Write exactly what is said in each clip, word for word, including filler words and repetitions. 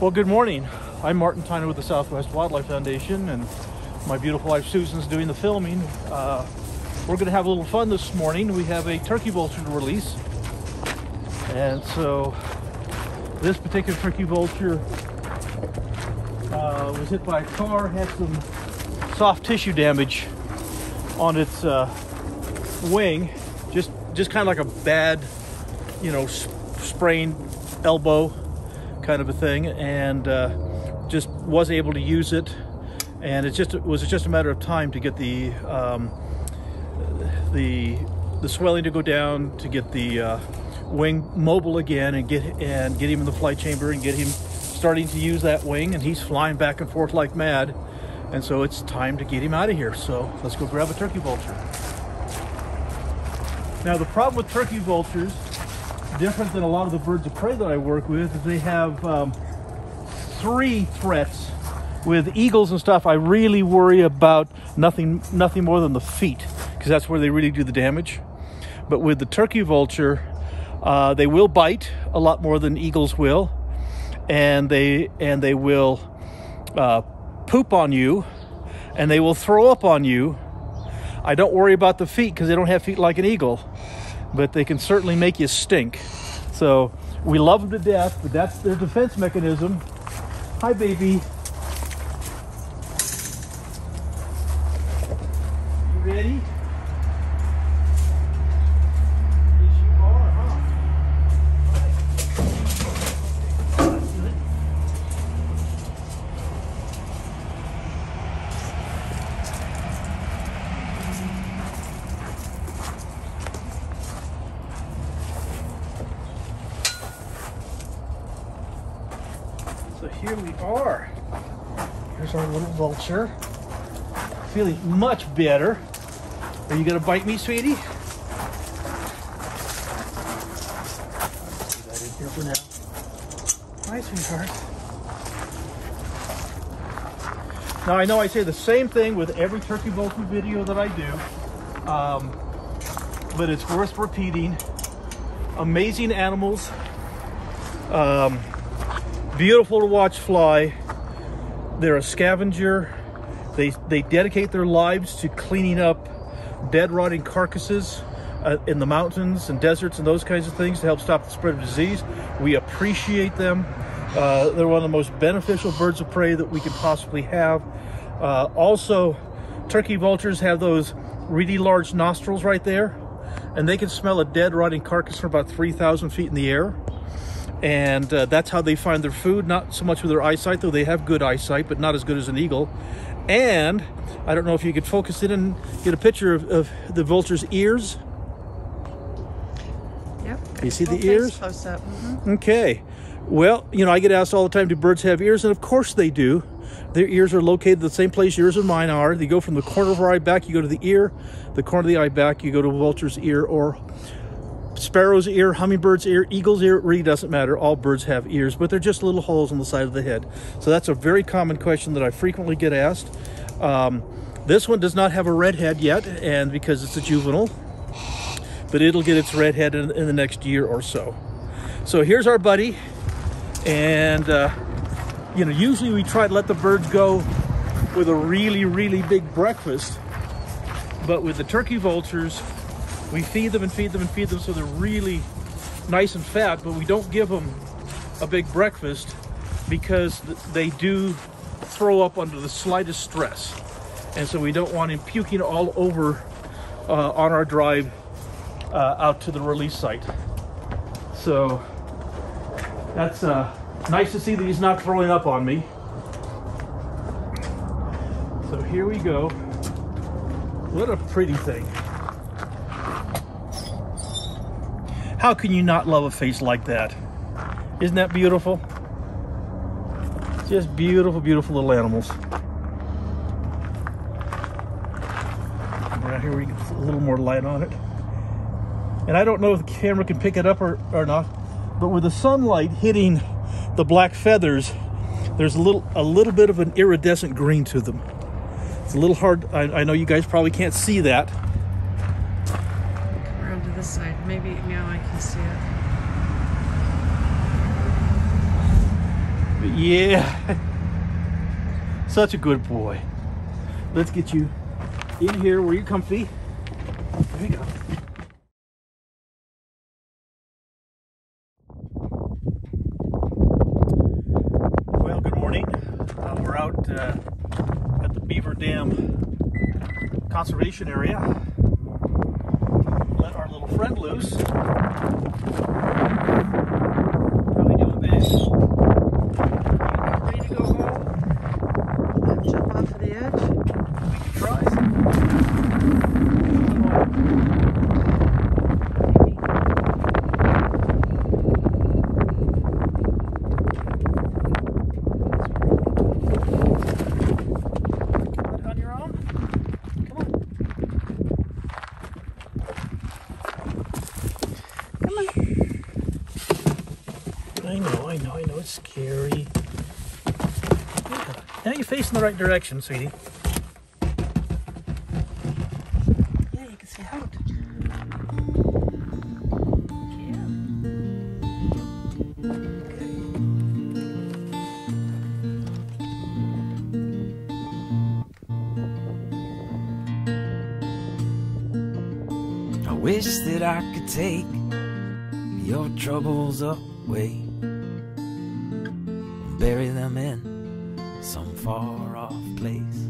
Well, good morning. I'm Martin Tyner with the Southwest Wildlife Foundation, and my beautiful wife Susan's doing the filming. Uh, we're going to have a little fun this morning. We have a turkey vulture to release, and so this particular turkey vulture uh, was hit by a car, had some soft tissue damage on its uh, wing, just just kind of like a bad, you know, sp sprained elbow kind of a thing, and uh, just was able to use it, and it just it was just a matter of time to get the um, the the swelling to go down, to get the uh, wing mobile again, and get and get him in the flight chamber and get him starting to use that wing, and he's flying back and forth like mad, and so it's time to get him out of here. So let's go grab a turkey vulture. Now, the problem with turkey vultures, different than a lot of the birds of prey that I work with, is they have um, three threats. With eagles and stuff, I really worry about nothing nothing more than the feet, because that's where they really do the damage. But with the turkey vulture, uh, they will bite a lot more than eagles will, and they and they will uh, poop on you, and they will throw up on you. I don't worry about the feet because they don't have feet like an eagle, but they can certainly make you stink. So we love them to death, but that's their defense mechanism. Hi, baby. You ready? Yes, you are, huh? All right. That's good. So here we are. Here's our little vulture. Feeling much better. Are you gonna bite me, sweetie? I'll do that in here for now. Hi, sweetheart. Now, I know I say the same thing with every turkey vulture video that I do, um, but it's worth repeating. Amazing animals. Um, Beautiful to watch fly. They're a scavenger. They, they dedicate their lives to cleaning up dead, rotting carcasses uh, in the mountains and deserts and those kinds of things to help stop the spread of disease. We appreciate them. Uh, they're one of the most beneficial birds of prey that we could possibly have. Uh, also, turkey vultures have those really large nostrils right there, and they can smell a dead, rotting carcass from about three thousand feet in the air. And uh, that's how they find their food, not so much with their eyesight, though they have good eyesight, but not as good as an eagle. And I don't know if you could focus in and get a picture of, of the vulture's ears. Yep. You see the ears? Close up. Mm-hmm. Okay. Well, you know, I get asked all the time, do birds have ears? And of course they do. Their ears are located the same place yours and mine are. They go from the corner of our eye back, you go to the ear. The corner of the eye back, you go to a vulture's ear, or sparrow's ear, hummingbird's ear, eagle's ear. It really doesn't matter. All birds have ears, but they're just little holes on the side of the head. So that's a very common question that I frequently get asked. Um, this one does not have a red head yet, and because it's a juvenile, but it'll get its red head in, in the next year or so. So here's our buddy, and uh, you know, usually we try to let the birds go with a really, really big breakfast, but with the turkey vultures, we feed them and feed them and feed them so they're really nice and fat, but we don't give them a big breakfast because they do throw up under the slightest stress. And so we don't want him puking all over uh, on our drive uh, out to the release site. So that's uh, nice to see that he's not throwing up on me. So here we go. What a pretty thing. How can you not love a face like that? Isn't that beautiful? Just beautiful, beautiful little animals. Around here we get a little more light on it. And I don't know if the camera can pick it up or, or not, but with the sunlight hitting the black feathers, there's a little, a little bit of an iridescent green to them. It's a little hard, I, I know you guys probably can't see that. This side, maybe now I can see it. Yeah, such a good boy. Let's get you in here where you're comfy. There you go. Well, good morning. Uh, we're out uh, at the Beaver Dam Conservation area. Let our little friend loose. How we doing, babe? Scary. Now you're facing the right direction, sweetie. Yeah, you can see how it. Yeah. I wish that I could take your troubles away, bury them in some far-off place.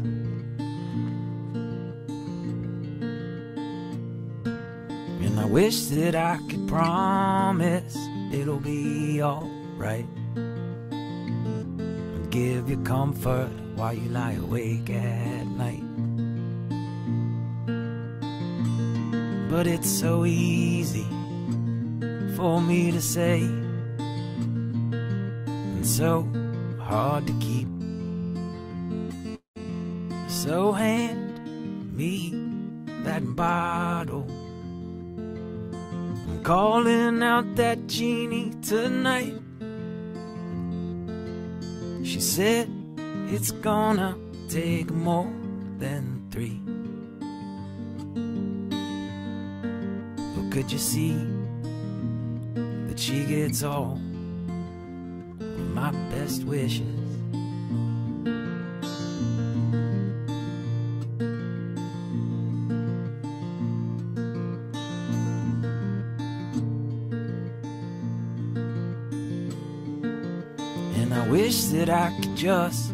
And I wish that I could promise it'll be alright, and give you comfort while you lie awake at night. But it's so easy for me to say, and so hard to keep. So hand me that bottle. I'm calling out that genie tonight. She said it's gonna take more than three. But could you see that she gets all my best wishes? And I wish that I could just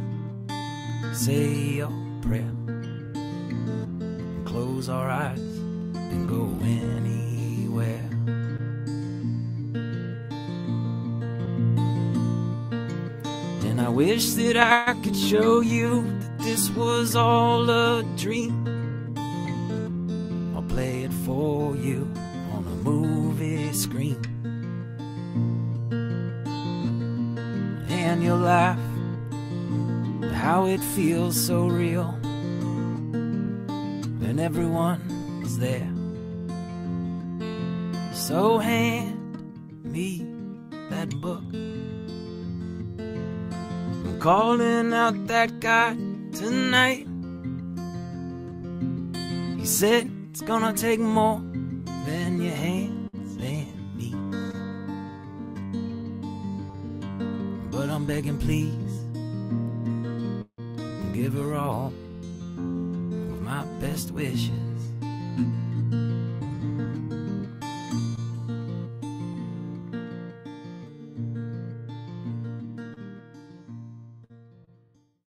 say your prayer and close our eyes and go anywhere. I wish that I could show you that this was all a dream. I'll play it for you on a movie screen, and you'll laugh at how it feels so real, and everyone's there. So hand me that book. Calling out that guy tonight. He said it's gonna take more than your hands and knees. But I'm begging, please, give her all of my best wishes.